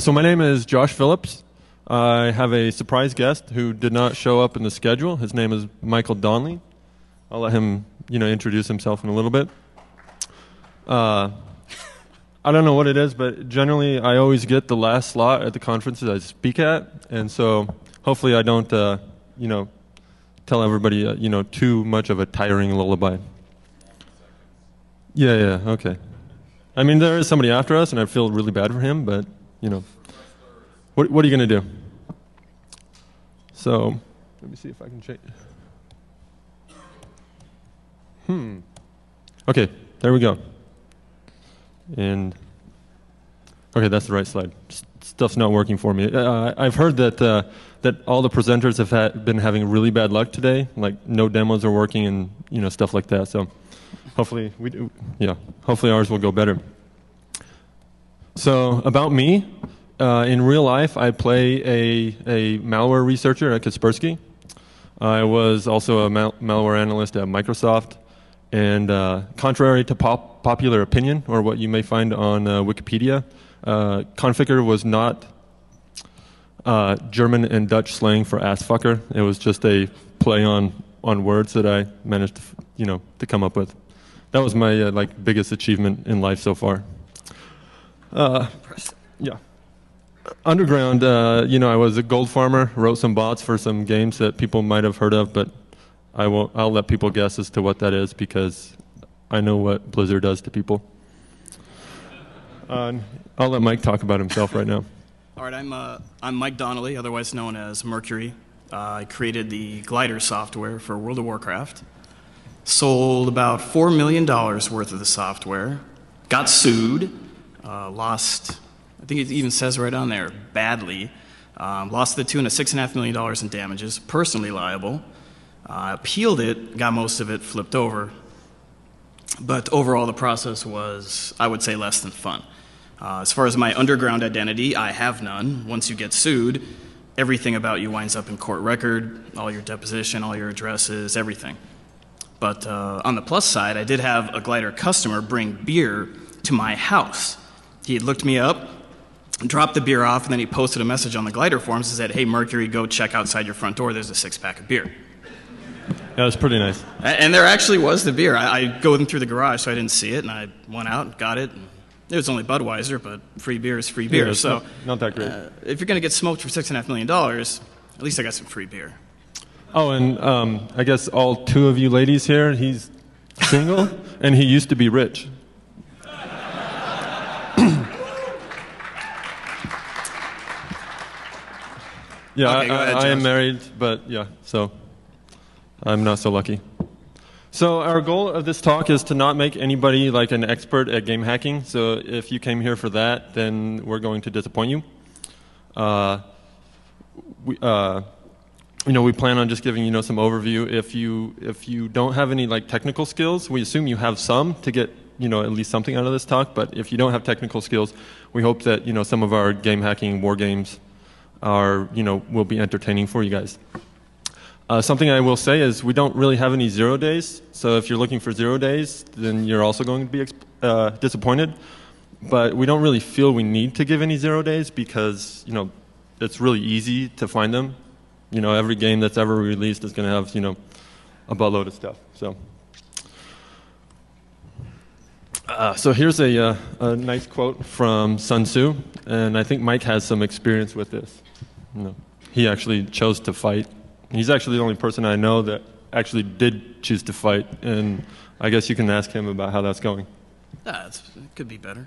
So my name is Josh Phillips. I have a surprise guest who did not show up in the schedule. His name is Michael Donnelly. I'll let him, introduce himself in a little bit. I don't know what it is, but generally I always get the last slot at the conferences I speak at, and so hopefully I don't, tell everybody, too much of a tiring lullaby. Yeah, okay. I mean, there is somebody after us, and I feel really bad for him, but, What are you going to do? So, let me see if I can change. Okay, there we go. And, okay, that's the right slide. Stuff's not working for me. I've heard that that all the presenters have been having really bad luck today. Like, no demos are working and, stuff like that. So, hopefully, hopefully ours will go better. So, about me. In real life, I play a malware researcher at Kaspersky. I was also a malware analyst at Microsoft. And contrary to popular opinion, or what you may find on Wikipedia, Conficker was not German and Dutch slang for ass fucker. It was just a play on words that I managed to, to come up with. That was my biggest achievement in life so far. Yeah. Underground, I was a gold farmer, wrote some bots for some games that people might have heard of, but I'll let people guess as to what that is because I know what Blizzard does to people. I'll let Mike talk about himself right now. All right, I'm Mike Donnelly, otherwise known as Mercury. I created the Glider software for World of Warcraft, sold about $4 million worth of the software, got sued, lost... I think it even says right on there, badly. Lost the tune of $6.5 million in damages, personally liable. Appealed it, got most of it flipped over. But overall, the process was, I would say, less than fun. As far as my underground identity, I have none. Once you get sued, everything about you winds up in court record, all your deposition, all your addresses, everything. But on the plus side, I did have a Glider customer bring beer to my house. He had looked me up, dropped the beer off, and then he posted a message on the Glider forums that said, "Hey, Mercury, go check outside your front door. There's a six-pack of beer." That was pretty nice. And there actually was the beer. I go through the garage, so I didn't see it, and I went out and got it. And it was only Budweiser, but free beer is free beer. Yeah, so not that great. If you're going to get smoked for $6.5 million, at least I got some free beer. Oh, and I guess all two of you ladies here, he's single, and he used to be rich. Yeah, okay, I am married, but yeah, so I'm not so lucky. So our goal of this talk is to not make anybody like an expert at game hacking. So if you came here for that, then we're going to disappoint you. We plan on just giving some overview. If you don't have any technical skills, we assume you have some to get at least something out of this talk. But if you don't have technical skills, we hope that some of our game hacking war games are, will be entertaining for you guys. Something I will say is we don't really have any 0 days, so if you're looking for 0 days, then you're also going to be disappointed. But we don't really feel we need to give any 0 days because, it's really easy to find them. Every game that's ever released is going to have, a buttload of stuff. So, so here's a nice quote from Sun Tzu, and I think Mike has some experience with this. No. He actually chose to fight. He's actually the only person I know that actually did choose to fight, and I guess you can ask him about how that's going. It could be better.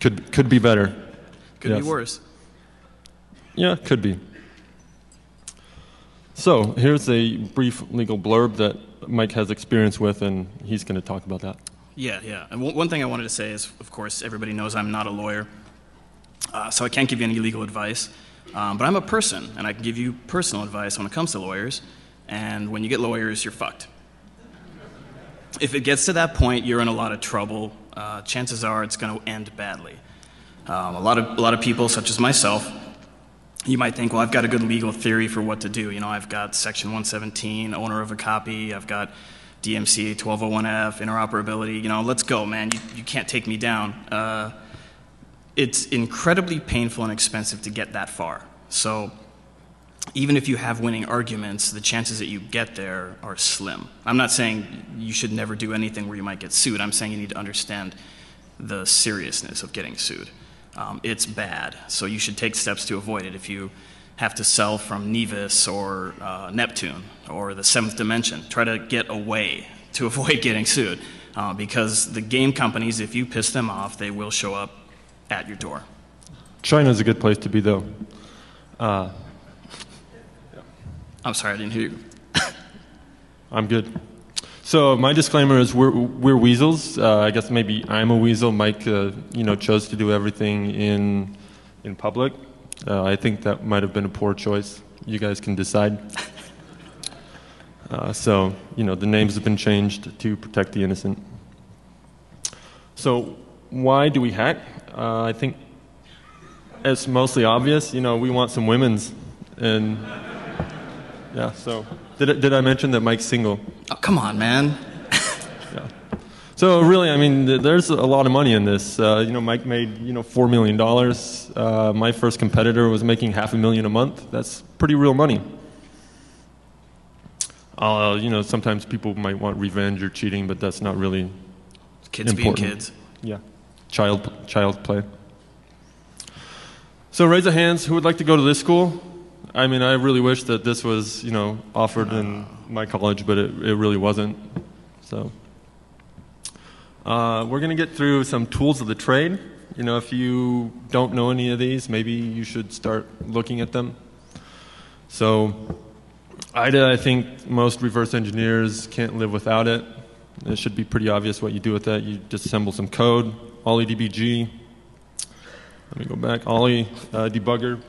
Could be better. Could be worse. Yeah, could be. So here's a brief legal blurb that Mike has experience with, and he's going to talk about that. Yeah. And one thing I wanted to say is, of course, everybody knows I'm not a lawyer, so I can't give you any legal advice. But I'm a person, and I can give you personal advice when it comes to lawyers, and when you get lawyers, you're fucked. If it gets to that point, you're in a lot of trouble. Chances are it's going to end badly. A lot of people, such as myself, you might think, well, I've got a good legal theory for what to do. I've got Section 117, owner of a copy, I've got DMCA 1201F, interoperability, let's go, man, you can't take me down. it's incredibly painful and expensive to get that far. So even if you have winning arguments, the chances that you get there are slim. I'm not saying you should never do anything where you might get sued. I'm saying you need to understand the seriousness of getting sued. It's bad, so you should take steps to avoid it. If you have to sell from Nevis or Neptune or the Seventh Dimension, try to get away to avoid getting sued, because the game companies, if you piss them off, they will show up at your door. China's a good place to be, though. I'm sorry, I didn't hear you. I'm good. So my disclaimer is we're weasels. I guess maybe I'm a weasel. Mike, you know, chose to do everything in public. I think that might have been a poor choice. You guys can decide. So, you know, the names have been changed to protect the innocent. So why do we hack? I think it's mostly obvious. You know, we want some women's. And yeah, so did I mention that Mike's single? Oh, come on, man. Yeah. So really, I mean, there's a lot of money in this. You know, Mike made, you know, $4 million. My first competitor was making $500,000 a month. That's pretty real money. You know, sometimes people might want revenge or cheating, but that's not really important. Kids being kids. Yeah. Child play. So raise of hands, who would like to go to this school? I mean, I really wish that this was, you know, offered in my college, but it really wasn't. So we're going to get through some tools of the trade. You know, if you don't know any of these, maybe you should start looking at them. So IDA, I think most reverse engineers can't live without it. It should be pretty obvious what you do with that. You disassemble some code. OllyDBG. Let me go back. Ollie debugger.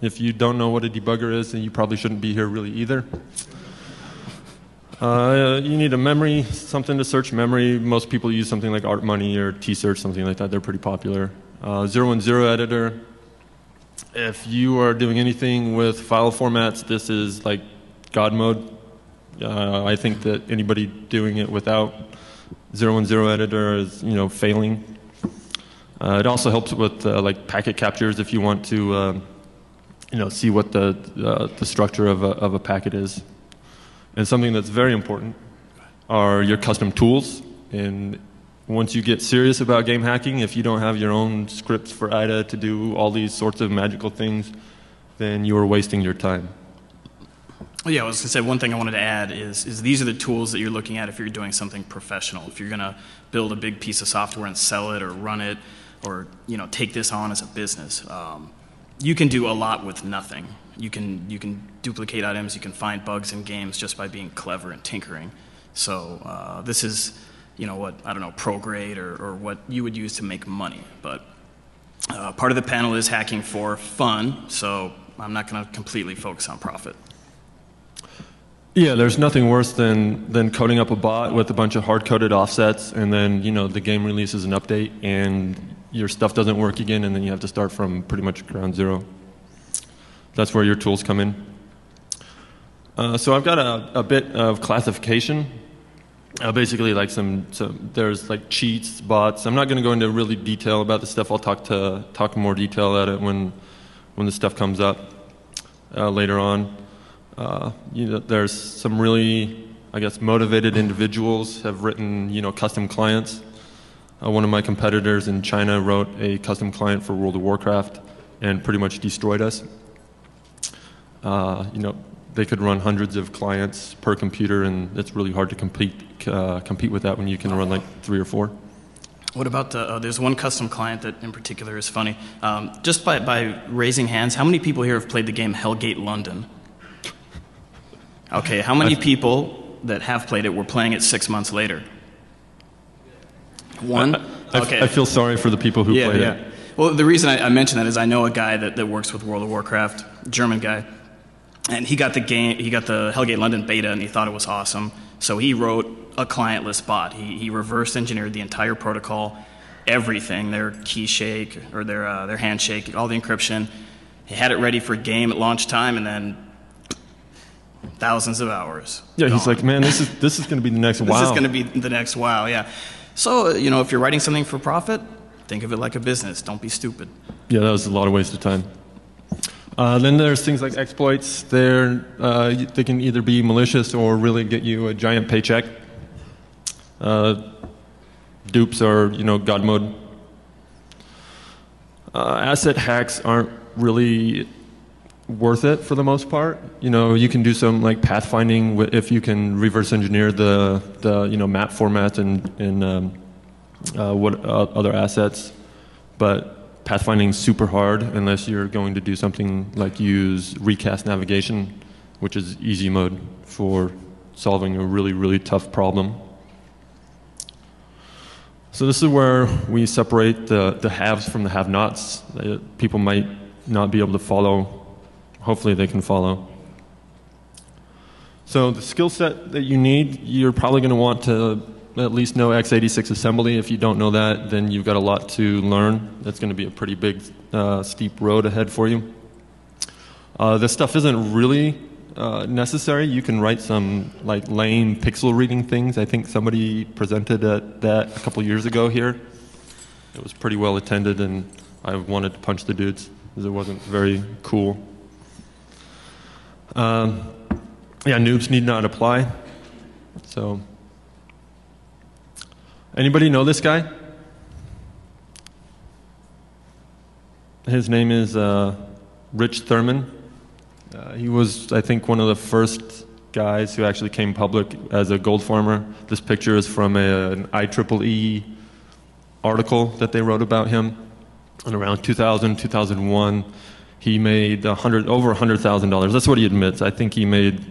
If you don't know what a debugger is, then you probably shouldn't be here really either. You need a memory, something to search memory. Most people use something like ArtMoney or TSearch, something like that. They're pretty popular. 010 editor. If you are doing anything with file formats, this is like God mode. I think that anybody doing it without 010 editor is, you know, failing. It also helps with like packet captures if you want to you know, see what the structure of a packet is. And something that's very important are your custom tools. And once you get serious about game hacking, if you don't have your own scripts for IDA to do all these sorts of magical things, then you're wasting your time. Yeah, I was going to say, one thing I wanted to add is these are the tools that you're looking at if you're doing something professional. If you're going to build a big piece of software and sell it or run it or, you know, take this on as a business. You can do a lot with nothing. You can duplicate items, you can find bugs in games just by being clever and tinkering. So this is, you know, what, I don't know, prograde or what you would use to make money. But part of the panel is hacking for fun, so I'm not going to completely focus on profit. Yeah, there's nothing worse than coding up a bot with a bunch of hard-coded offsets, and then, you know, the game releases an update, and your stuff doesn't work again, and then you have to start from pretty much ground zero. That's where your tools come in. So I've got a bit of classification. Basically, like there's like cheats, bots. I'm not going to go into really detail about this stuff. I'll talk more detail at it when the stuff comes up later on. You know, there's some really, I guess, motivated individuals have written, you know, custom clients. One of my competitors in China wrote a custom client for World of Warcraft and pretty much destroyed us. You know, they could run hundreds of clients per computer, and it's really hard to compete with that when you can run like 3 or 4. What about the, there's one custom client that in particular is funny. Just by raising hands, how many people here have played the game Hellgate London? Okay, how many people that have played it were playing it 6 months later? One? Okay. I feel sorry for the people who played it. Well, the reason I mention that is I know a guy that works with World of Warcraft, German guy, and he got the Hellgate London beta, and he thought it was awesome. So he wrote a clientless bot. He reverse engineered the entire protocol, everything, their key shake or their handshake, all the encryption. He had it ready for game at launch time, and then thousands of hours. Yeah, gone. He's like, man, this is going to be the next WoW. This is going to be the next WoW. Yeah. So, you know, if you're writing something for profit, Think of it like a business. Don't be stupid. Yeah, that was a lot of waste of time. Then there's things like exploits. They can either be malicious or really get you a giant paycheck. Dupes are, you know, God mode. Asset hacks aren't really worth it for the most part. You know, you can do some like pathfinding if you can reverse engineer the you know, map format and other assets, but pathfinding's super hard unless you're going to do something like use recast navigation, which is easy mode for solving a really, really tough problem. So this is where we separate the haves from the have-nots. People might not be able to follow. Hopefully they can follow. So the skill set that you need, you're probably going to want to at least know x86 assembly. If you don't know that, then you've got a lot to learn. That's going to be a pretty big, steep road ahead for you. This stuff isn't really necessary. You can write some like lame pixel reading things. I think somebody presented at that a couple years ago here. It was pretty well attended, and I wanted to punch the dudes because it wasn't very cool. Yeah, noobs need not apply. So, anybody know this guy? His name is Rich Thurman. He was, I think, one of the first guys who actually came public as a gold farmer. This picture is from an IEEE article that they wrote about him. And around 2000, 2001, he made over $100,000. That's what he admits. I think he made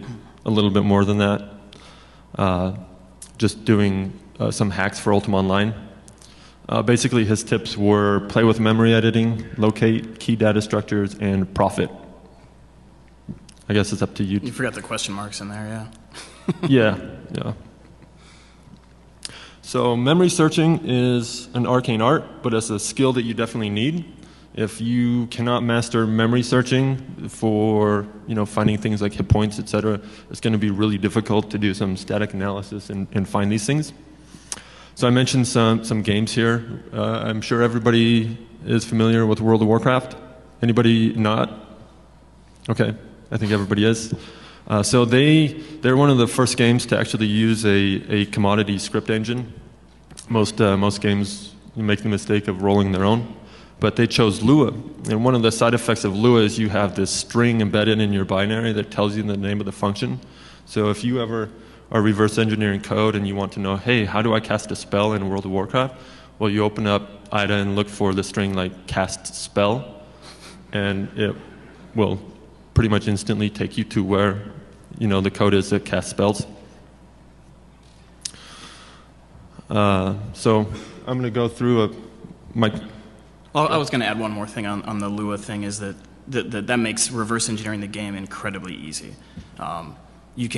a little bit more than that, just doing some hacks for Ultima Online. Basically, his tips were play with memory editing, locate key data structures, and profit. I guess it's up to you. You forgot the question marks in there, yeah. yeah. So memory searching is an arcane art, but it's a skill that you definitely need. If you cannot master memory searching for, you know, finding things like hit points, etc., it's going to be really difficult to do some static analysis and find these things. So I mentioned some games here. I'm sure everybody is familiar with World of Warcraft. Anybody not? Okay, I think everybody is. So they're one of the first games to actually use a commodity script engine. Most games make the mistake of rolling their own. But they chose Lua, and one of the side effects of Lua is you have this string embedded in your binary that tells you the name of the function. So if you ever are reverse engineering code and you want to know, hey, how do I cast a spell in World of Warcraft? Well, you open up IDA and look for the string like cast spell, and it will pretty much instantly take you to where, you know, the code is that casts spells. So I'm going to go through Well, I was going to add one more thing on the Lua thing, is that makes reverse engineering the game incredibly easy. What you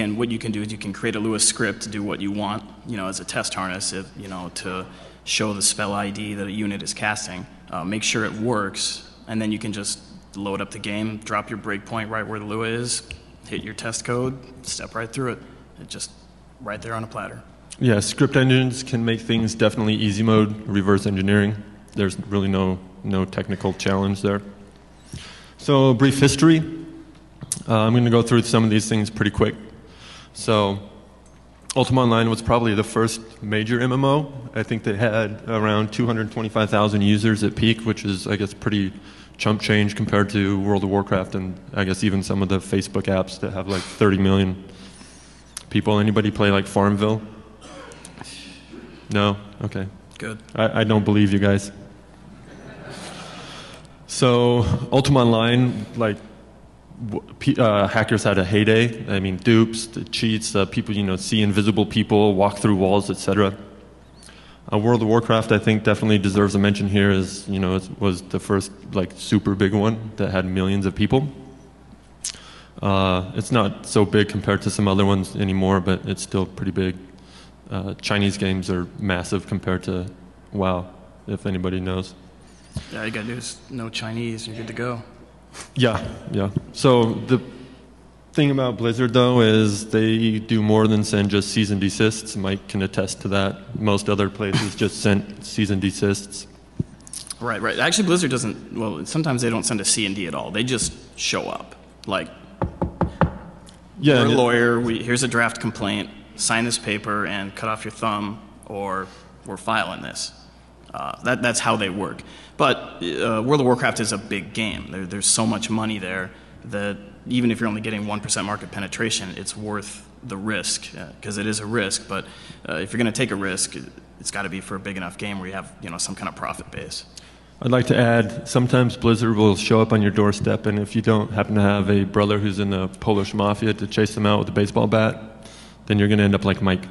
can do is you can create a Lua script to do what you want, you know, as a test harness, if, you know, to show the spell ID that a unit is casting, make sure it works, and then you can just load up the game, drop your breakpoint right where the Lua is, hit your test code, step right through it. It's just right there on a platter. Yeah, script engines can make things definitely easy mode, reverse engineering. There's really no technical challenge there. So brief history. I'm going to go through some of these things pretty quick. So Ultima Online was probably the first major MMO. I think they had around 225,000 users at peak, which is, I guess, pretty chump change compared to World of Warcraft and, I guess, even some of the Facebook apps that have like 30 million people. Anybody play like Farmville? No? Okay. Good. I don't believe you guys. So Ultima Online, like, hackers had a heyday. I mean, dupes, the cheats, people, you know, see invisible people, walk through walls, etc. World of Warcraft, I think, definitely deserves a mention here, as, you know, it was the first like super big one that had millions of people. It's not so big compared to some other ones anymore, but it's still pretty big. Chinese games are massive compared to WoW, if anybody knows. Yeah, all you gotta do is know Chinese, you're good to go. Yeah. So the thing about Blizzard, though, is they do more than send just cease and desists. Mike can attest to that. Most other places just sent cease and desists. Right, right. Actually, Blizzard doesn't, well, sometimes they don't send a C&D at all. They just show up. Like, yeah, we're a lawyer, here's a draft complaint, sign this paper and cut off your thumb, or we're filing this. That's how they work. But World of Warcraft is a big game. There's so much money there that even if you're only getting 1% market penetration, it's worth the risk, because it is a risk, but if you're going to take a risk, it's got to be for a big enough game where you have, you know, some kind of profit base. I'd like to add, sometimes Blizzard will show up on your doorstep, and if you don't happen to have a brother who's in the Polish mafia to chase them out with a baseball bat, then you're going to end up like Mike.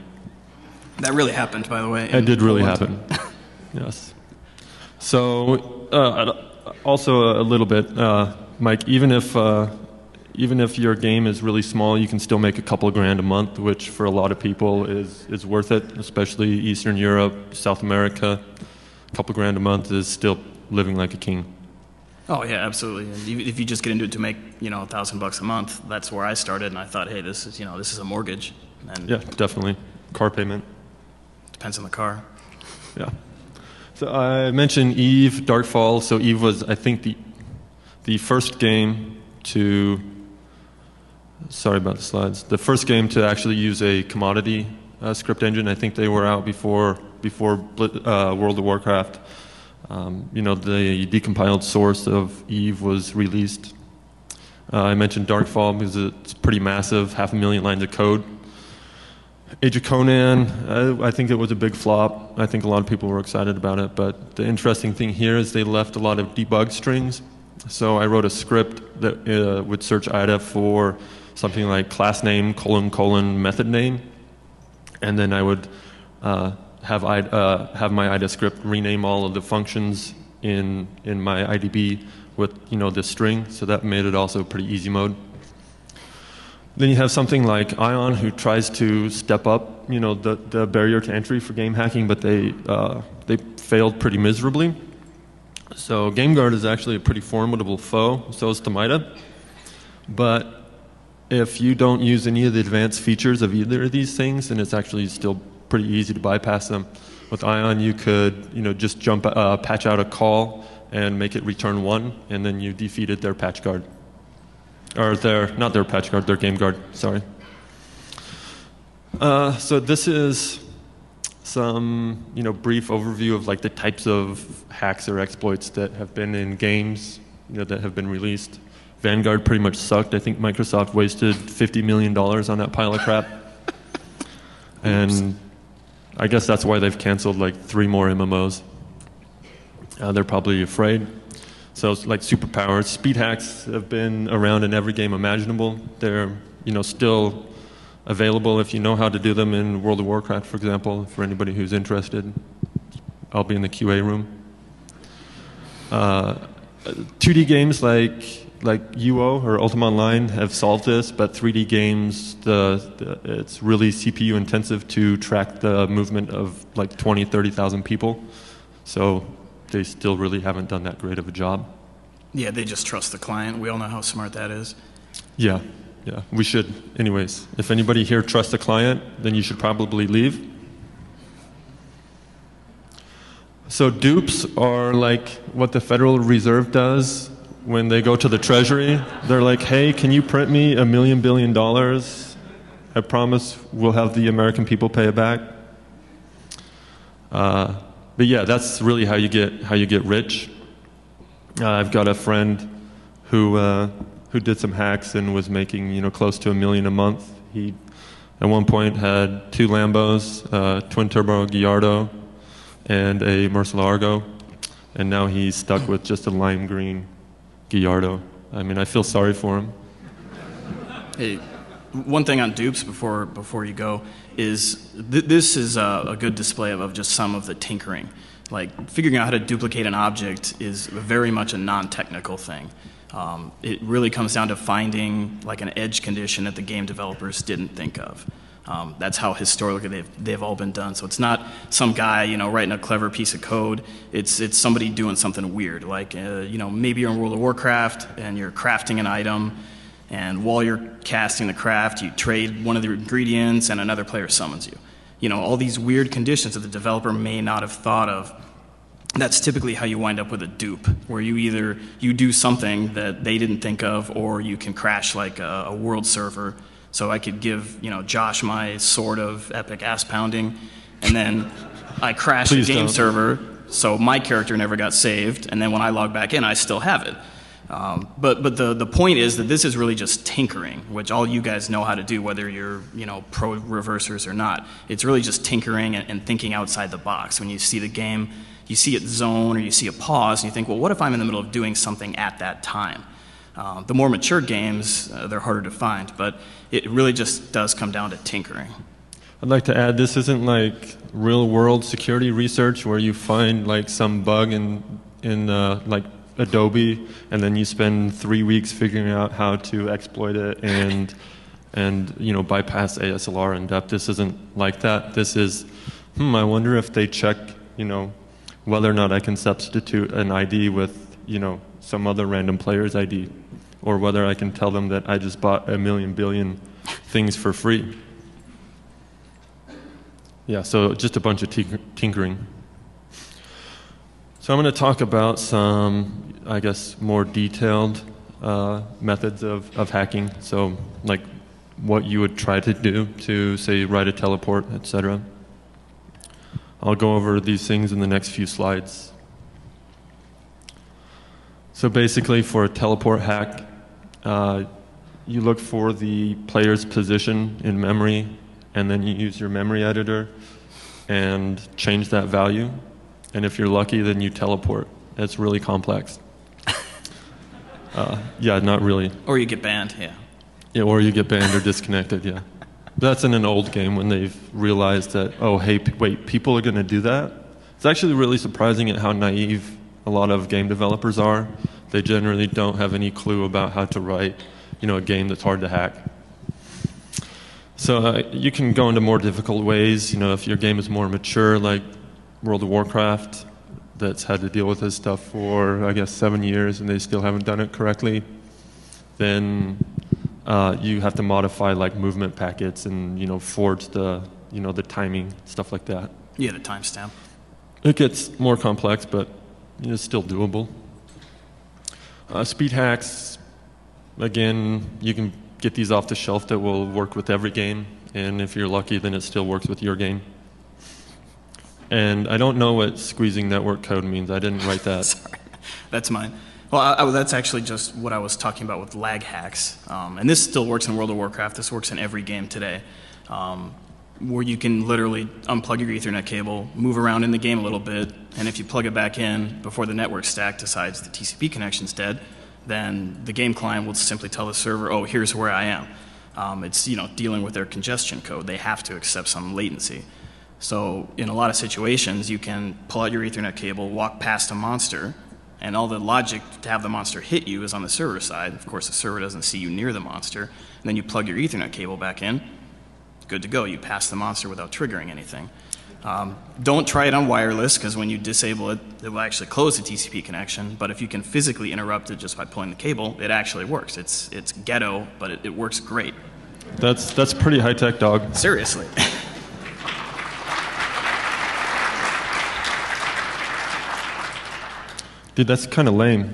That really happened, by the way. That did really happen. Yes. So, also a little bit, Mike, even if your game is really small, you can still make a couple grand a month, which for a lot of people is worth it, especially Eastern Europe, South America. A couple grand a month is still living like a king. Oh yeah, absolutely. And if you just get into it to make, you know, $1,000 bucks a month, that's where I started, and I thought, hey, this is, you know, this is a mortgage. And yeah, definitely. Car payment. Depends on the car. Yeah. So I mentioned Eve, Darkfall. So Eve was, I think, the first game to, sorry about the slides, the first game to actually use a commodity script engine. I think they were out before World of Warcraft. You know, the decompiled source of Eve was released. I mentioned Darkfall because it's pretty massive, 500,000 lines of code. Age of Conan, I think it was a big flop. I think a lot of people were excited about it, but the interesting thing here is they left a lot of debug strings. So I wrote a script that would search IDA for something like class name, : method name, and then I would have my IDA script rename all of the functions in my IDB with, you know, this string, so that made it also pretty easy mode. Then you have something like Ion, who tries to step up, you know, the barrier to entry for game hacking, but they failed pretty miserably. So GameGuard is actually a pretty formidable foe, so is Tomita. But if you don't use any of the advanced features of either of these things, then it's actually still pretty easy to bypass them. With Ion, you could, you know, just patch out a call and make it return 1, and then you defeated their patch guard. Or their game guard, sorry. So this is some, you know, brief overview of like the types of hacks or exploits that have been in games, you know, that have been released. Vanguard pretty much sucked. I think Microsoft wasted $50 million on that pile of crap. And I guess that's why they've canceled like 3 more MMOs. They're probably afraid. So it's like superpowers. Speed hacks have been around in every game imaginable. They're, you know, still available if you know how to do them in World of Warcraft, for example, for anybody who's interested. I'll be in the QA room. 2D games like UO or Ultima Online have solved this, but 3D games, it's really CPU intensive to track the movement of like 20,000, 30,000 people. So they still really haven't done that great of a job. Yeah, they just trust the client. We all know how smart that is. Yeah. Yeah, we should. Anyways, if anybody here trusts a client, then you should probably leave. So dupes are like what the Federal Reserve does when they go to the Treasury. They're like, hey, can you print me $1 million billion? I promise we'll have the American people pay it back. But yeah, that's really how you get rich. I've got a friend who did some hacks and was making, you know, close to $1 million a month. He, at one point, had 2 Lambos, twin turbo Gallardo, and a Mercer Largo, and now he's stuck with just a lime green Gallardo. I mean, I feel sorry for him. Hey, one thing on dupes before you go is this is a good display of just some of the tinkering. Like, figuring out how to duplicate an object is very much a non-technical thing. It really comes down to finding like an edge condition that the game developers didn't think of. That's how historically they've all been done. So it's not some guy, you know, writing a clever piece of code. It's somebody doing something weird. Like, you know, maybe you're in World of Warcraft and you're crafting an item, and while you're casting the craft, you trade one of the ingredients and another player summons you. You know, all these weird conditions that the developer may not have thought of that's typically how you wind up with a dupe, where you either you do something that they didn't think of, or you can crash like a world server. So I could give, you know, Josh my sort of epic ass pounding, and then I crashed the game server, so my character never got saved, and then when I log back in, I still have it. But the point is that this is really just tinkering, which all you guys know how to do, whether you're, you know, pro reversers or not. It's really just tinkering and thinking outside the box. When you see the game, you see it zone or you see a pause, and you think, well, what if I'm in the middle of doing something at that time? The more mature games, they're harder to find, but it really just does come down to tinkering. I'd like to add, this isn't like real-world security research where you find like some bug in like Adobe, and then you spend 3 weeks figuring out how to exploit it and you know, bypass ASLR in depth. This isn't like that. This is, I wonder if they check, you know, whether or not I can substitute an ID with, you know, some other random player's ID, or whether I can tell them that I just bought a million billion things for free. Yeah, so just a bunch of tinkering. So I'm going to talk about some, I guess, more detailed methods of hacking. So like what you would try to do to, say, write a teleport, etc. I'll go over these things in the next few slides. So basically, for a teleport hack, you look for the player's position in memory, and then you use your memory editor and change that value. And if you're lucky, then you teleport. It's really complex. Yeah, not really. Or you get banned, yeah. Yeah, or you get banned or disconnected, yeah. That's in an old game when they've realized that, oh, hey, wait, people are going to do that? It's actually really surprising at how naive a lot of game developers are. They generally don't have any clue about how to write, you know, a game that's hard to hack. So you can go into more difficult ways, you know, if your game is more mature, like World of Warcraft, that's had to deal with this stuff for, I guess, 7 years, and they still haven't done it correctly, then you have to modify like movement packets and, you know, forge the, you know, the timing, stuff like that. Yeah, the timestamp. It gets more complex, but you know, it's still doable. Speed hacks, again, you can get these off the shelf that will work with every game, and if you're lucky, then it still works with your game. And I don't know what squeezing network code means. I didn't write that. Sorry. That's mine. Well, that's actually just what I was talking about with lag hacks. And this still works in World of Warcraft. This works in every game today, where you can literally unplug your Ethernet cable, move around in the game a little bit, and if you plug it back in before the network stack decides the TCP connection's dead, then the game client will simply tell the server, oh, here's where I am. It's, you know, dealing with their congestion code. They have to accept some latency. So in a lot of situations, you can pull out your Ethernet cable, walk past a monster, and all the logic to have the monster hit you is on the server side. Of course, the server doesn't see you near the monster. And then you plug your Ethernet cable back in. Good to go. You pass the monster without triggering anything. Don't try it on wireless, because when you disable it, it will actually close the TCP connection. But if you can physically interrupt it just by pulling the cable, it actually works. It's ghetto, but it works great. That's pretty high-tech, dog. Seriously. Dude, that's kind of lame.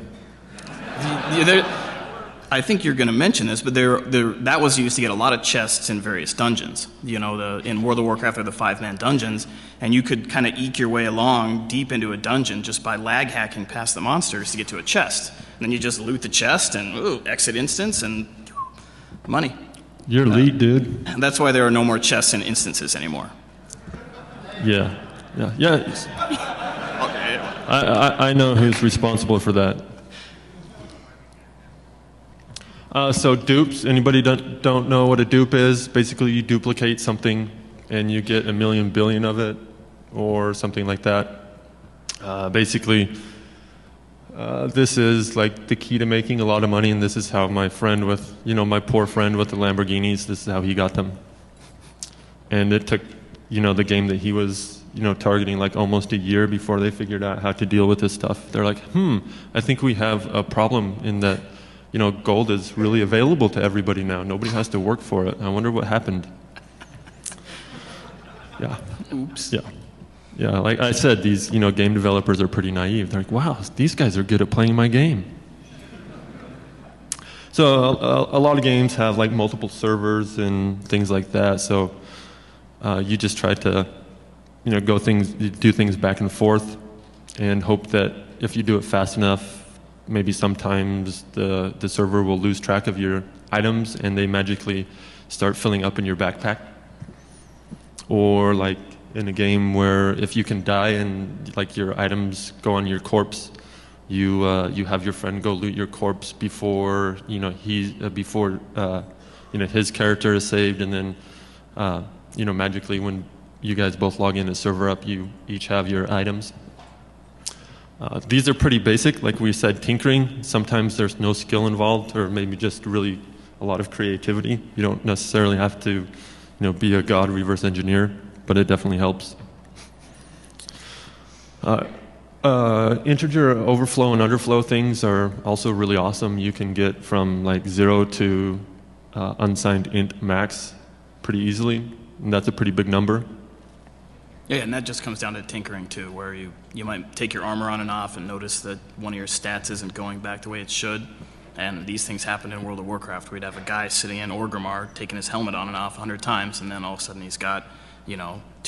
I think you're going to mention this, but that was used to get a lot of chests in various dungeons. You know, in World of Warcraft, they're the five-man dungeons, and you could kind of eke your way along deep into a dungeon just by lag hacking past the monsters to get to a chest. And then you just loot the chest and ooh, exit instance and money. You're elite, dude. And that's why there are no more chests in instances anymore. Yeah. Yeah. Yeah. I know who's responsible for that. So dupes, anybody don't know what a dupe is? Basically, you duplicate something and you get a million billion of it or something like that. Basically, this is like the key to making a lot of money, and this is how my friend with, you know, my poor friend with the Lamborghinis, this is how he got them. And it took, you know, the game that he was, you know, targeting like almost a year before they figured out how to deal with this stuff. They're like, I think we have a problem in that, you know, gold is really available to everybody now. Nobody has to work for it. I wonder what happened. Yeah. Oops. Yeah. Yeah, like I said, these game developers are pretty naive. They're like, wow, these guys are good at playing my game. So a lot of games have like multiple servers and things like that. So you just try to, do things back and forth, and hope that if you do it fast enough, maybe sometimes the server will lose track of your items and they magically start filling up in your backpack. Or like in a game where if you can die and like your items go on your corpse, you you have your friend go loot your corpse before his character is saved, and then magically when you guys both log in and server up, you each have your items. These are pretty basic, like we said, tinkering. Sometimes there's no skill involved, or maybe just really a lot of creativity. You don't necessarily have to, be a god reverse engineer, but it definitely helps. Integer overflow and underflow things are also really awesome. You can get from like 0 to unsigned int max pretty easily, and that's a pretty big number. Yeah, and that just comes down to tinkering too, where you might take your armor on and off and notice that one of your stats isn't going back the way it should. And these things happen in World of Warcraft. We'd have a guy sitting in Orgrimmar taking his helmet on and off 100 times, and then all of a sudden he's got, 2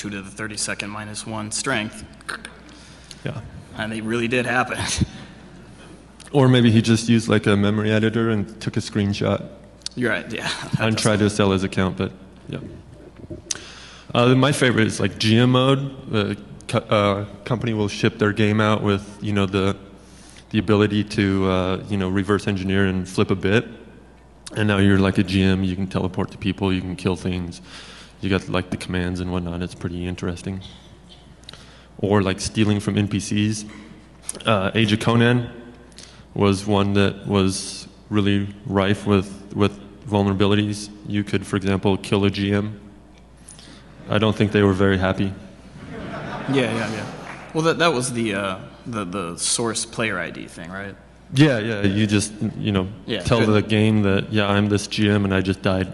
to the 32nd minus 1 strength. Yeah. And it really did happen. Or maybe he just used like a memory editor and took a screenshot. You're right, yeah. And tried to sell his account, but yeah. My favorite is like GM mode. The company will ship their game out with the ability to reverse engineer and flip a bit. And now you're like a GM. You can teleport to people. You can kill things. You got like the commands and whatnot. It's pretty interesting. Or like stealing from NPCs. Age of Conan was one that was really rife with vulnerabilities. You could, for example, kill a GM. I don't think they were very happy. Yeah. Well, that was the source player ID thing, right? Yeah. You just tell the game that I'm this GM and I just died.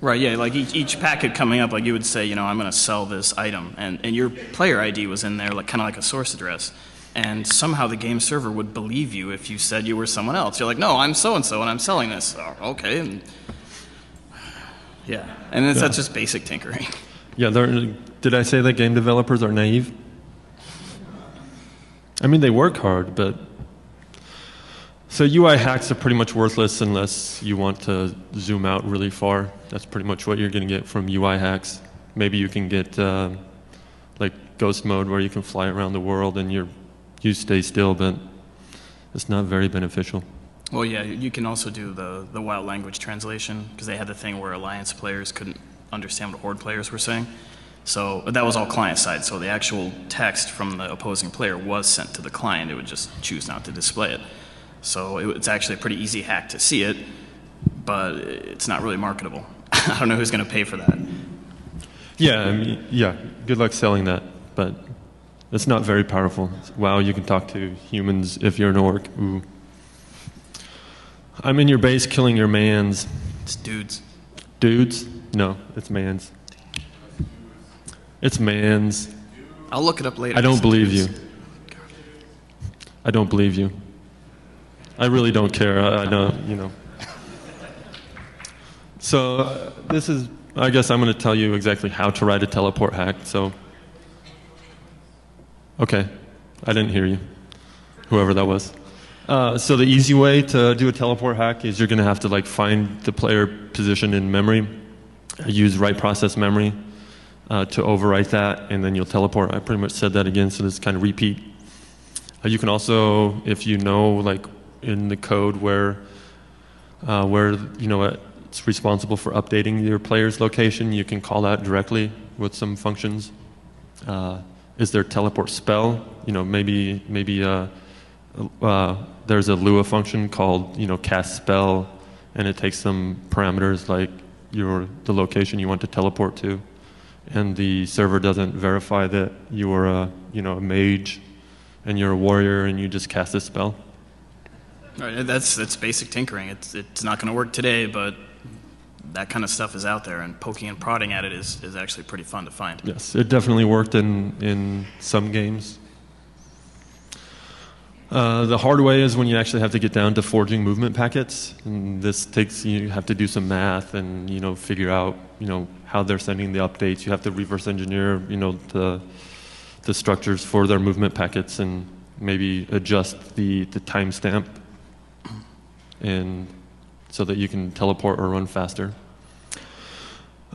Right, yeah, like each packet coming up, like you would say, I'm going to sell this item, and your player ID was in there, like kind of like a source address, and somehow the game server would believe you if you said you were someone else. You're like, no, I'm so and so, and I'm selling this. Oh, okay, that's just basic tinkering. Yeah, did I say that game developers are naive? I mean, they work hard, but so UI hacks are pretty much worthless unless you want to zoom out really far. That's pretty much what you're going to get from UI hacks. Maybe you can get like ghost mode where you can fly around the world and you stay still, but it's not very beneficial. Well, yeah, you can also do the wild language translation, because they had the thing where Alliance players couldn't understand what Horde players were saying. So that was all client side, so the actual text from the opposing player was sent to the client. It would just choose not to display it. So it's actually a pretty easy hack to see it, but it's not really marketable. I don't know who's going to pay for that. Yeah, good luck selling that, but it's not very powerful. Wow, you can talk to humans if you're an orc. Ooh. I'm in your base killing your mans. It's dudes. Dudes? No, it's mans. It's mans. I'll look it up later. I don't believe you. I don't believe you. I really don't care. I know, So this is, I guess I'm going to tell you exactly how to write a teleport hack. So, okay, I didn't hear you, whoever that was. So the easy way to do a teleport hack is you're going to have to like find the player position in memory, use write process memory to overwrite that, and then you'll teleport. I pretty much said that again, so this kind of repeat. You can also, if you know like in the code where it's responsible for updating your player's location, you can call that directly with some functions. Is there teleport spell? Maybe there's a Lua function called cast spell, and it takes some parameters like the location you want to teleport to, and the server doesn't verify that you are a mage, and you're a warrior, and you just cast this spell. All right, that's basic tinkering. It's not going to work today, but that kind of stuff is out there, and poking and prodding at it is actually pretty fun to find. Yes, it definitely worked in some games. The hard way is when you actually have to get down to forging movement packets, and this takes, you have to do some math and, you know, figure out, you know, how they're sending the updates. You have to reverse engineer, you know, the structures for their movement packets and maybe adjust the timestamp, and so that you can teleport or run faster.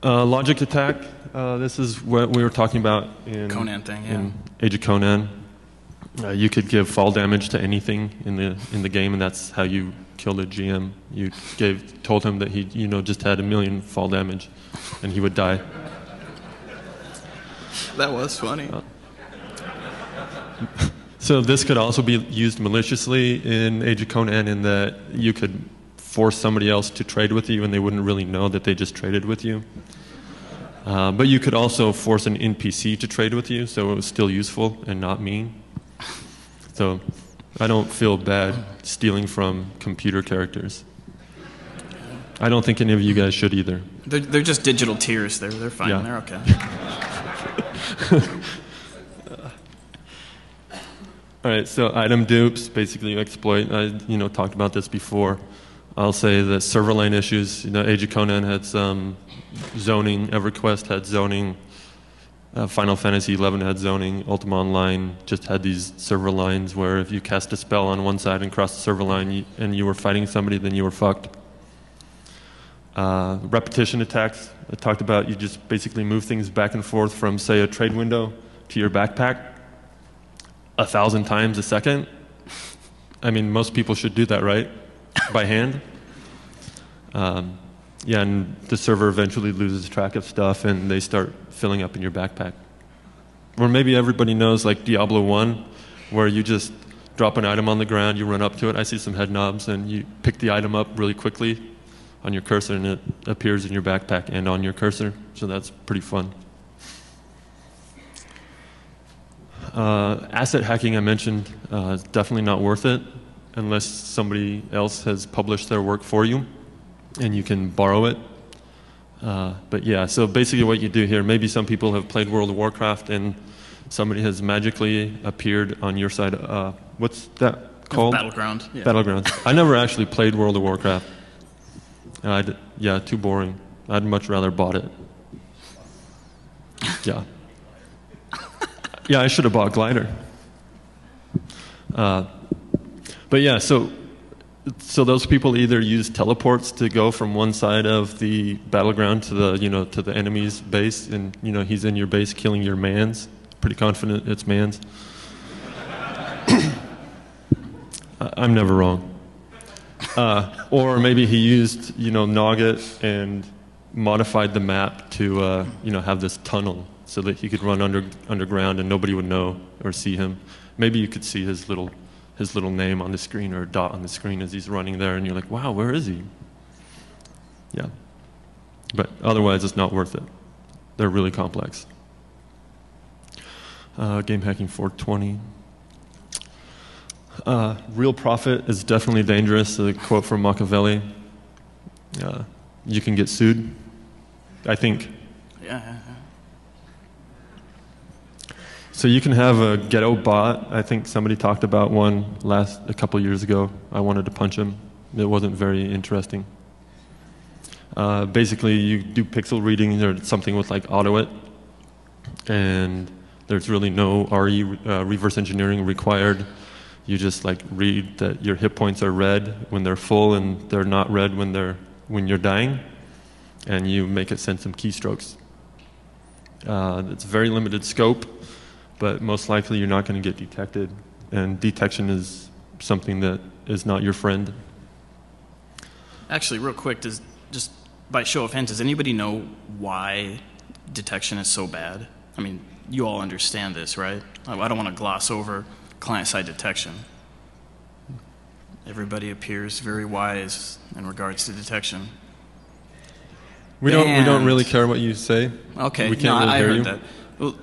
Logic attack, this is what we were talking about in Conan thing, yeah. In Age of Conan. You could give fall damage to anything in the game, and that's how you killed a GM. You told him that he, you know, just had 1 million fall damage, and he would die. That was funny. So this could also be used maliciously in Age of Conan, in that you could force somebody else to trade with you, and they wouldn't really know that they just traded with you. But you could also force an NPC to trade with you, so it was still useful and not mean. So I don't feel bad stealing from computer characters. I don't think any of you guys should either. They're just digital tiers. They're fine. Yeah. They're okay. All right. So item dupes, basically you exploit. I talked about this before. I'll say the server lane issues. You know, Age of Conan had some zoning. EverQuest had zoning. Final Fantasy XI had zoning, Ultima Online just had these server lines where if you cast a spell on one side and crossed the server line and you were fighting somebody, then you were fucked. Repetition attacks, I talked about, you just basically move things back and forth from, say, a trade window to your backpack 1,000 times a second. I mean, most people should do that, right? By hand. Yeah, and the server eventually loses track of stuff and they start filling up in your backpack. Or maybe everybody knows, like Diablo 1, where you just drop an item on the ground, you run up to it, I see some head knobs, and you pick the item up really quickly on your cursor and it appears in your backpack and on your cursor, so that's pretty fun. Asset hacking, I mentioned, is definitely not worth it unless somebody else has published their work for you and you can borrow it. But yeah, so basically what you do here, maybe some people have played World of Warcraft and somebody has magically appeared on your side. What's that called? Battleground. Yeah. Battleground. I never actually played World of Warcraft. Yeah, too boring. I'd much rather bought it. Yeah. Yeah, I should have bought Glider. But yeah, so those people either use teleports to go from one side of the battleground to the, you know, to the enemy's base, and you know he's in your base killing your mans. Pretty confident it's mans. I'm never wrong. Or maybe he used, you know, Nogget and modified the map to you know, have this tunnel so that he could run underground and nobody would know or see him. Maybe you could see his little name on the screen or a dot on the screen as he's running there, and you're like, wow, where is he? Yeah. But otherwise, it's not worth it. They're really complex. Game hacking 420. Real profit is definitely dangerous. A quote from Machiavelli. You can get sued, I think. Yeah. So you can have a ghetto bot. I think somebody talked about one a couple years ago. I wanted to punch him. It wasn't very interesting. Basically, you do pixel reading or something with like AutoIt, and there's really no RE reverse engineering required. You just like read that your hit points are red when they're full and they're not red when you're dying, and you make it send some keystrokes. It's very limited scope, but most likely you're not going to get detected. And detection is something that is not your friend. Actually, real quick, just by show of hands, does anybody know why detection is so bad? I mean, you all understand this, right? I don't want to gloss over client-side detection. Everybody appears very wise in regards to detection. We don't really care what you say. Okay, we can't really hear you. Well,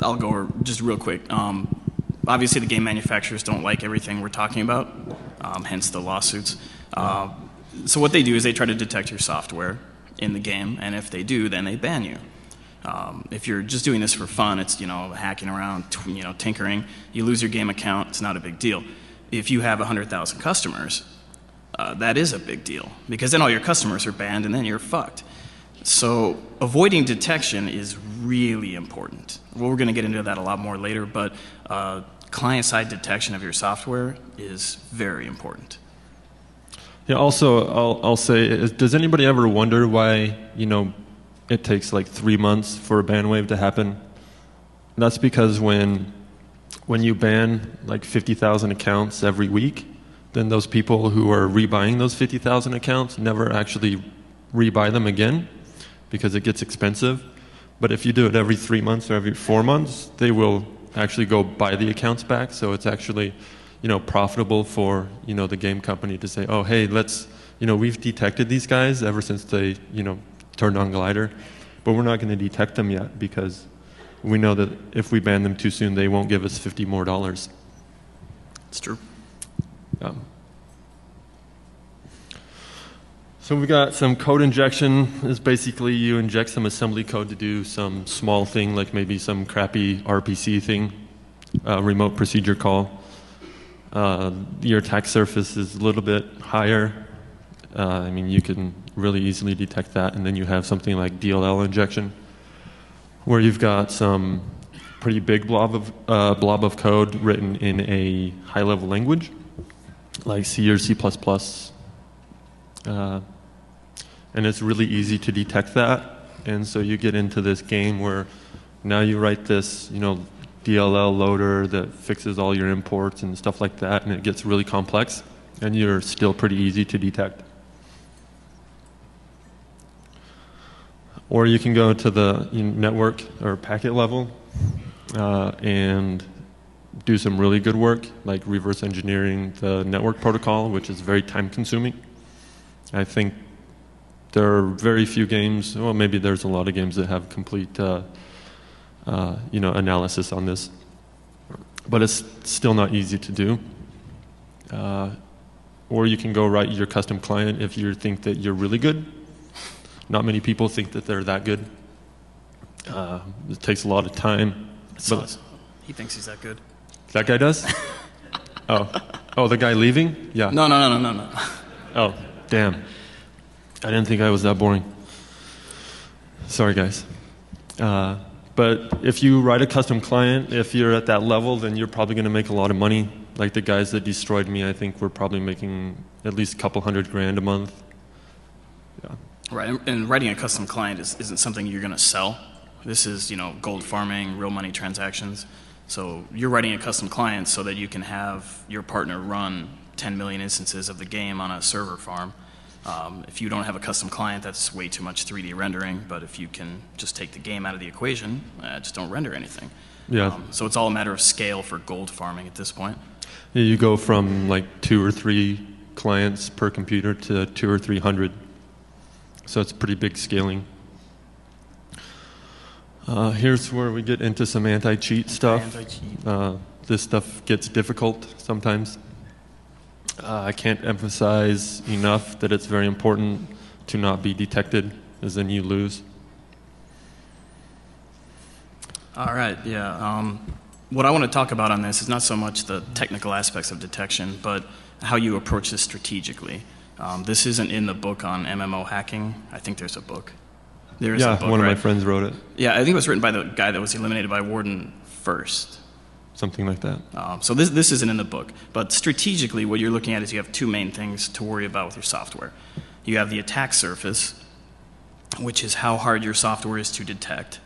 I'll go over just real quick. Obviously, the game manufacturers don't like everything we're talking about, hence the lawsuits. So what they do is they try to detect your software in the game, and if they do, then they ban you. If you're just doing this for fun, it's, you know, hacking around, tinkering, you lose your game account, it's not a big deal. If you have 100,000 customers, that is a big deal, because then all your customers are banned and then you're fucked. So avoiding detection is really important. Well, we're going to get into that a lot more later, but client-side detection of your software is very important. Yeah, also, I'll say, does anybody ever wonder why, you know, it takes like 3 months for a ban wave to happen? That's because when you ban like 50,000 accounts every week, then those people who are rebuying those 50,000 accounts never actually rebuy them again, because it gets expensive. But if you do it every 3 months or every 4 months, they will actually go buy the accounts back. So it's actually, you know, profitable for, you know, the game company to say, oh, hey, let's, you know, we've detected these guys ever since they, you know, turned on Glider, but we're not going to detect them yet because we know that if we ban them too soon, they won't give us $50 more. It's true. So we've got some code injection. It's basically you inject some assembly code to do some small thing, like maybe some crappy RPC thing, remote procedure call. Your attack surface is a little bit higher. I mean, you can really easily detect that. And then you have something like DLL injection, where you've got some pretty big blob of code written in a high-level language, like C or C++. And it's really easy to detect that, and so you get into this game where now you write this, you know, DLL loader that fixes all your imports and stuff like that, and it gets really complex, and you're still pretty easy to detect. Or you can go to the network or packet level and do some really good work, like reverse engineering the network protocol, which is very time-consuming. I think there are very few games, well, maybe there's a lot of games that have complete you know, analysis on this, but it's still not easy to do. Or you can go write your custom client if you think that you're really good. Not many people think that they're that good. It takes a lot of time. But he thinks he's that good. That guy does? Oh, the guy leaving? Yeah. No. Oh. Damn, I didn't think I was that boring. Sorry, guys. But if you write a custom client, if you're at that level, then you're probably going to make a lot of money. Like the guys that destroyed me, I think were probably making at least a couple $100 grand a month. Yeah. Right, and writing a custom client isn't something you're going to sell. This is, you know, gold farming, real money transactions. So you're writing a custom client so that you can have your partner run 10 million instances of the game on a server farm. If you don't have a custom client, that's way too much 3D rendering, but if you can just take the game out of the equation, just don't render anything. Yeah. So it's all a matter of scale for gold farming at this point. Yeah, you go from like 2 or 3 clients per computer to 200 or 300. So it's pretty big scaling. Here's where we get into some anti-cheat stuff. Anti-cheat. This stuff gets difficult sometimes. I can't emphasize enough that it's very important to not be detected, as then you lose. All right, yeah. What I want to talk about on this is not so much the technical aspects of detection, but how you approach this strategically. This isn't in the book on MMO hacking. I think there's a book. There is a book, right? Yeah, one of my friends wrote it. Yeah, I think it was written by the guy that was eliminated by Warden first. Something like that. So this isn't in the book, but strategically what you're looking at is you have 2 main things to worry about with your software. You have the attack surface, which is how hard your software is to detect,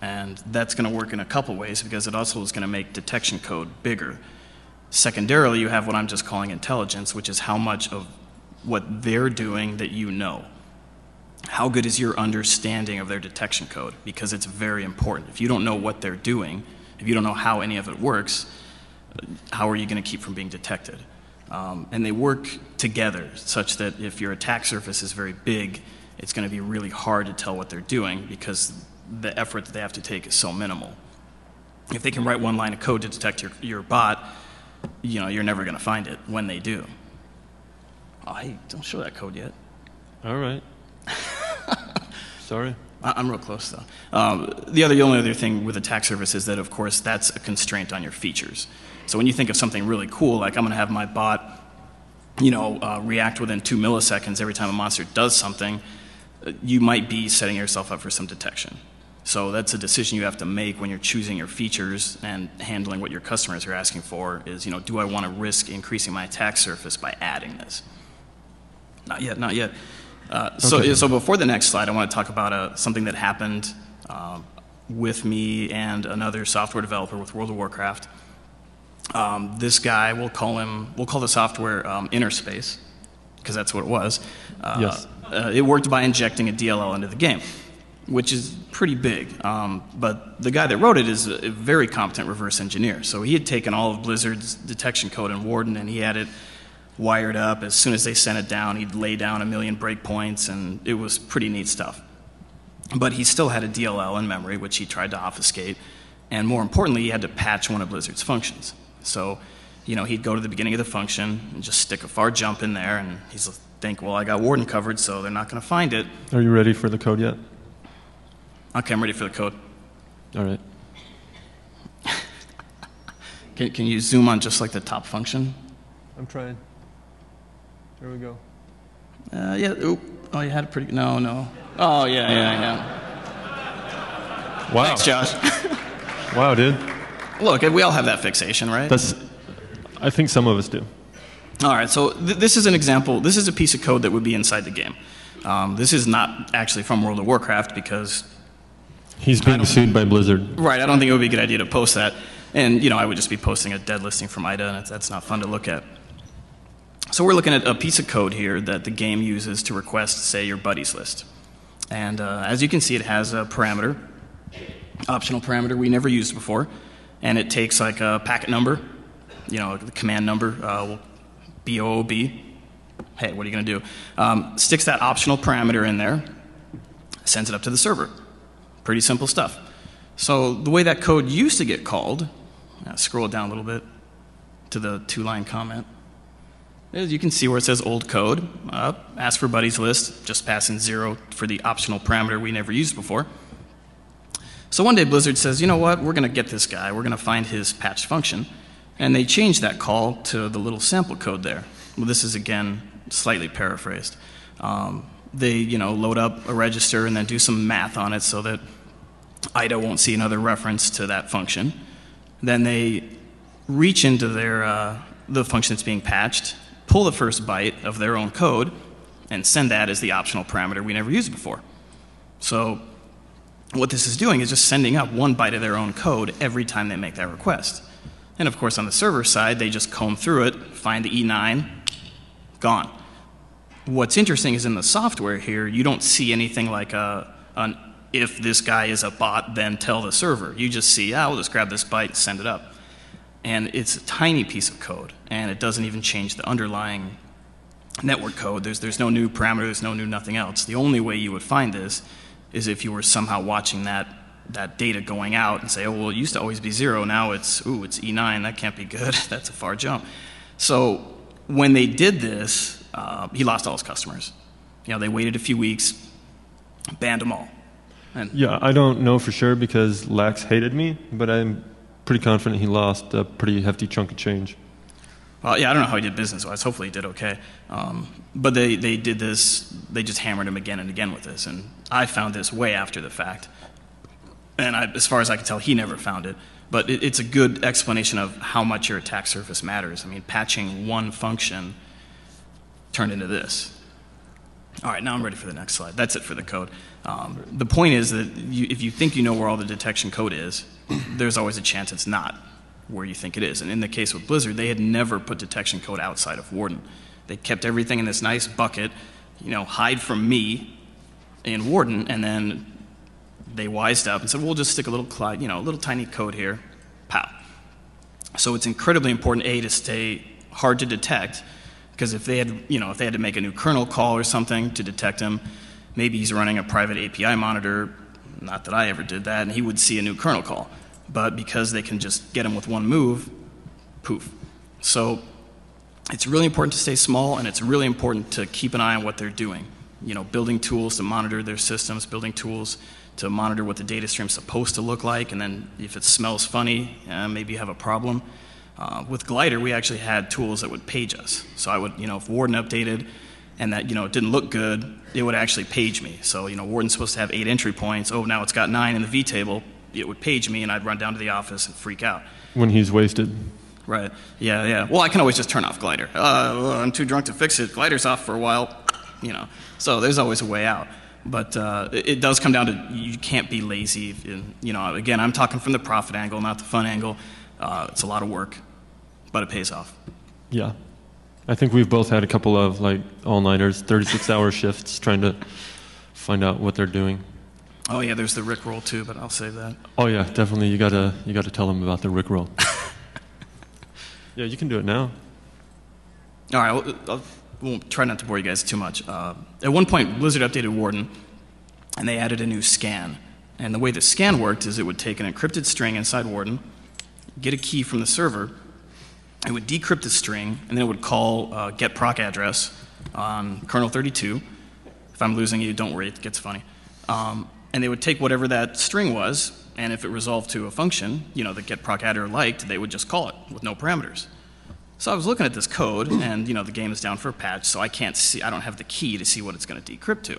and that's going to work in a couple ways because it also is going to make detection code bigger. Secondarily, you have what I'm just calling intelligence, which is how much of what they're doing that you know. How good is your understanding of their detection code? Because it's very important. If you don't know what they're doing, if you don't know how any of it works, how are you going to keep from being detected? And they work together such that if your attack surface is very big, it's going to be really hard to tell what they're doing because the effort that they have to take is so minimal. If they can write 1 line of code to detect your bot, you know, you're never going to find it when they do. Oh, hey, don't show that code yet. All right. Sorry. I'm real close, though. The only other thing with attack surface is that, of course, that's a constraint on your features. So when you think of something really cool, like I'm going to have my bot, you know, react within 2 milliseconds every time a monster does something, you might be setting yourself up for some detection. So that's a decision you have to make when you're choosing your features and handling what your customers are asking for is, you know, do I want to risk increasing my attack surface by adding this? Not yet, not yet. So before the next slide, I want to talk about something that happened with me and another software developer with World of Warcraft. This guy, we'll call the software Interspace, because that's what it was. Yes. It worked by injecting a DLL into the game, which is pretty big. But the guy that wrote it is a very competent reverse engineer. So he had taken all of Blizzard's detection code in Warden, and he had it wired up. As soon as they sent it down, he'd lay down a million breakpoints, and it was pretty neat stuff. But he still had a DLL in memory, which he tried to obfuscate. And more importantly, he had to patch one of Blizzard's functions. So, you know, he'd go to the beginning of the function and just stick a far jump in there, and he'd think, well, I got Warden covered, so they're not going to find it. Are you ready for the code yet? Okay, I'm ready for the code. All right. Can you zoom on just like the top function? I'm trying. There we go. Yeah. Oop. Oh, you had a pretty. No, no. Oh, yeah. Wow. Thanks, Josh. Wow, dude. Look, we all have that fixation, right? I think some of us do. All right. So this is an example. This is a piece of code that would be inside the game. This is not actually from World of Warcraft because he's being sued by Blizzard. Right. I don't think it would be a good idea to post that. And, you know, I would just be posting a dead listing from IDA, and that's not fun to look at. So we're looking at a piece of code here that the game uses to request, say, your buddies list. And as you can see, it has a parameter, optional parameter we never used before. And it takes, like, a packet number, you know, the command number, BOOB. Hey, what are you going to do? Sticks that optional parameter in there, sends it up to the server. Pretty simple stuff. So the way that code used to get called, scroll down a little bit to the two-line comment. As you can see where it says old code, ask for buddies list, just passing 0 for the optional parameter we never used before. So one day Blizzard says, you know what, we're going to get this guy. We're going to find his patched function. And they change that call to the little sample code there. Well, this is, again, slightly paraphrased. They, you know, load up a register and then do some math on it so that IDA won't see another reference to that function. Then they reach into their the function that's being patched, pull the first byte of their own code, and send that as the optional parameter we never used before. So what this is doing is just sending up one byte of their own code every time they make that request. And of course, on the server side, they just comb through it, find the E9, gone. What's interesting is in the software here, you don't see anything like an if this guy is a bot, then tell the server. You just see, we'll just grab this byte and send it up. And it's a tiny piece of code, and it doesn't even change the underlying network code. There's no new parameter. There's no new nothing else. The only way you would find this is if you were somehow watching that data going out and say, oh, well, it used to always be 0. Now it's, ooh, it's E9. That can't be good. That's a far jump. So when they did this, he lost all his customers. You know, they waited a few weeks, banned them all. And yeah, I don't know for sure because Lax hated me, but I'm pretty confident he lost a pretty hefty chunk of change. Well, yeah, I don't know how he did business-wise. Hopefully he did okay. But they did this. They just hammered him again and again with this. And I found this way after the fact. And as far as I can tell, he never found it. But it's a good explanation of how much your attack surface matters. I mean, patching one function turned into this. All right, now I'm ready for the next slide. That's it for the code. The point is that if you think you know where all the detection code is, there's always a chance it's not where you think it is. And in the case with Blizzard, they had never put detection code outside of Warden. They kept everything in this nice bucket, you know, hide from me in Warden, and then they wised up and said, we'll just stick a little, you know, a little tiny code here, pow. So it's incredibly important, A, to stay hard to detect, because if they had, you know, if they had to make a new kernel call or something to detect him, maybe he's running a private API monitor. Not that I ever did that, and he would see a new kernel call. But because they can just get him with one move, poof. So It's really important to stay small, and it's really important to keep an eye on what they're doing. You know, building tools to monitor their systems, building tools to monitor what the data stream's supposed to look like, and then if it smells funny, maybe you have a problem. With Glider, we actually had tools that would page us. So I would, you know, if Warden updated and that, you know, it didn't look good, it would actually page me. So, you know, Warden's supposed to have 8 entry points. Oh, now it's got 9 in the V table. It would page me, and I'd run down to the office and freak out. When he's wasted. Right. Yeah, yeah. Well, I can always just turn off Glider. Well, I'm too drunk to fix it. Glider's off for a while. You know, so there's always a way out. But it does come down to you can't be lazy. And, you know, again, I'm talking from the profit angle, not the fun angle. It's a lot of work, but it pays off. Yeah. I think we've both had a couple of, like, all-nighters, 36-hour shifts trying to find out what they're doing. Oh, yeah, there's the Rickroll, too, but I'll save that. Oh, yeah, definitely. You gotta tell them about the Rickroll. Yeah, you can do it now. All right. We'll try not to bore you guys too much. At one point, Blizzard updated Warden, and they added a new scan. And the way the scan worked is it would take an encrypted string inside Warden, get a key from the server, it would decrypt the string, and then it would call get proc address on kernel 32. If I'm losing you, don't worry, it gets funny. And they would take whatever that string was, and if it resolved to a function, you know, that get proc adder liked, they would just call it with no parameters. So I was looking at this code, and, you know, the game is down for a patch, so I can't see, I don't have the key to see what it's going to decrypt to.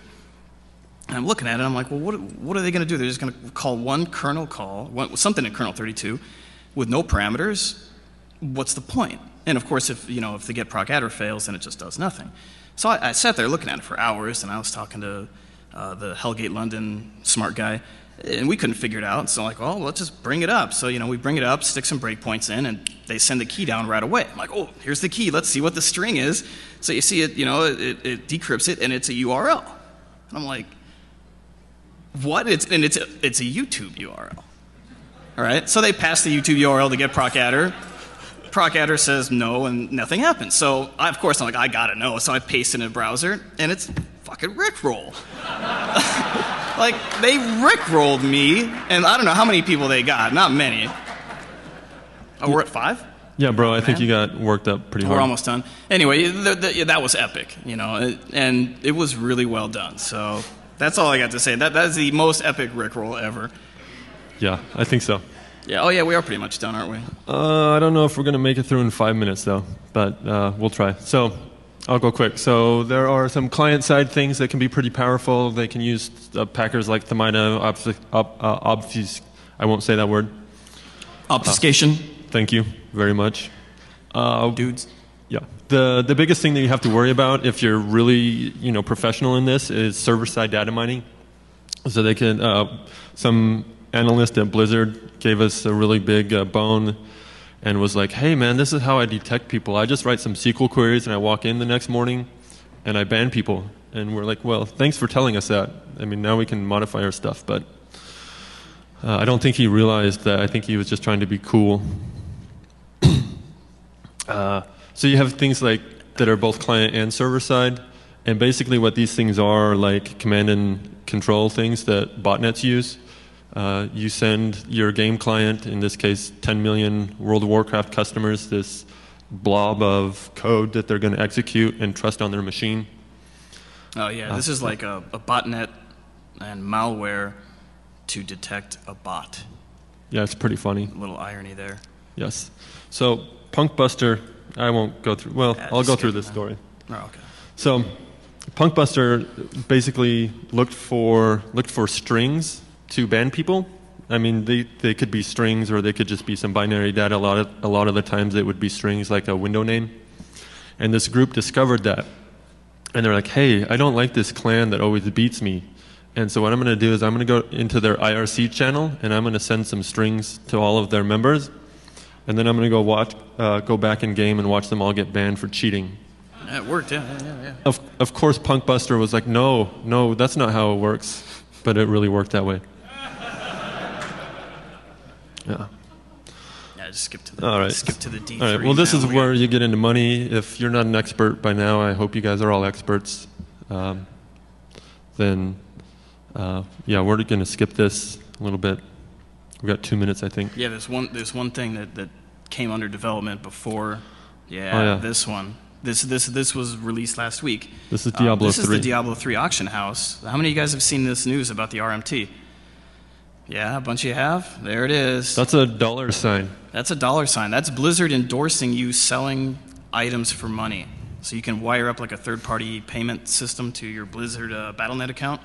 And I'm looking at it, and I'm like, well, what are they going to do? They're just going to call one kernel call, something in kernel 32, with no parameters. What's the point? And of course, if, you know, if the get proc adder fails, then it just does nothing. So I sat there looking at it for hours, and I was talking to the Hellgate London smart guy, and we couldn't figure it out. So I'm like, well, let's just bring it up. So, you know, we bring it up, stick some breakpoints in, and they send the key down right away. I'm like, oh, here's the key. Let's see what the string is. So you see it, you know, it decrypts it, and it's a URL. And I'm like, what? It's a YouTube URL. All right, so they pass the YouTube URL to get proc adder. Proc adder says no, and nothing happens. So, of course, I'm like, I gotta know. So I paste it in a browser, and it's fucking Rickroll. Like, they Rickrolled me, and I don't know how many people they got. Not many. Oh, we're at 5? Yeah, bro, I think you got worked up pretty hard. We're almost done. Anyway, that was epic, you know, and it was really well done. So that's all I got to say. That is the most epic Rickroll ever. Yeah, I think so. Yeah. Oh, yeah, we are pretty much done, aren't we? I don't know if we're going to make it through in 5 minutes, though, but we'll try. So I'll go quick. So there are some client-side things that can be pretty powerful. They can use packers like Thamina, I won't say that word. Obfuscation. Thank you very much. Dudes. Yeah. The biggest thing that you have to worry about if you're really, you know, professional in this is server-side data mining. So they can some analyst at Blizzard gave us a really big bone and was like, hey man, this is how I detect people. I just write some SQL queries and I walk in the next morning and I ban people. And we're like, well, thanks for telling us that. I mean, now we can modify our stuff, but I don't think he realized that. I think he was just trying to be cool. So you have things like that are both client and server side. And basically what these things are like command and control things that botnets use. You send your game client, in this case 10 million World of Warcraft customers, this blob of code that they're going to execute and trust on their machine. Oh yeah, this is like a botnet and malware to detect a bot. Yeah, it's pretty funny. A little irony there. Yes. So Punkbuster, I won't go through, well, I'll go through this story. Oh, okay. So Punkbuster basically looked for strings to ban people. I mean, they could be strings or they could just be some binary data. A lot of the times it would be strings like a window name. And this group discovered that. And they're like, hey, I don't like this clan that always beats me. And so what I'm going to do is I'm going to go into their IRC channel and I'm going to send some strings to all of their members. And then I'm going to go back in game and watch them all get banned for cheating. It worked, yeah. Of course, Punkbuster was like, no, that's not how it works. But it really worked that way. Yeah. Yeah, just skip to the, all right. Skip to the D3. All right. Well, this is where you get into money. If you're not an expert by now, I hope you guys are all experts. Yeah, we're going to skip this a little bit. We've got 2 minutes, I think. Yeah, there's one thing that came under development before Yeah, oh, yeah, this one. This was released last week. This is Diablo 3. This is the Diablo 3 auction house. How many of you guys have seen this news about the RMT? Yeah, a bunch of you have. There it is. That's a dollar sign. That's a dollar sign. That's Blizzard endorsing you selling items for money. So you can wire up like a third-party payment system to your Blizzard Battle.net account,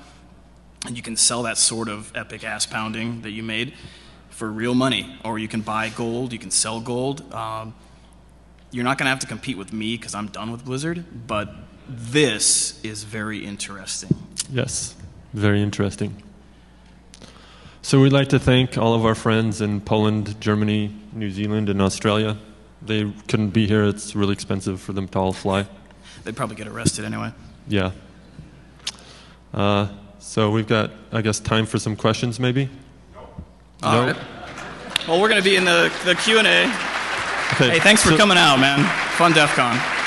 and you can sell that sort of epic ass-pounding that you made for real money. Or you can buy gold. You can sell gold. You're not going to have to compete with me because I'm done with Blizzard, but this is very interesting. Yes, very interesting. So we'd like to thank all of our friends in Poland, Germany, New Zealand, and Australia. They couldn't be here. It's really expensive for them to all fly. They'd probably get arrested anyway. Yeah. So we've got, I guess, time for some questions maybe? No. All right. Well, we're going to be in the Q&A. Okay. Hey, thanks for coming out, man. Fun DEF CON.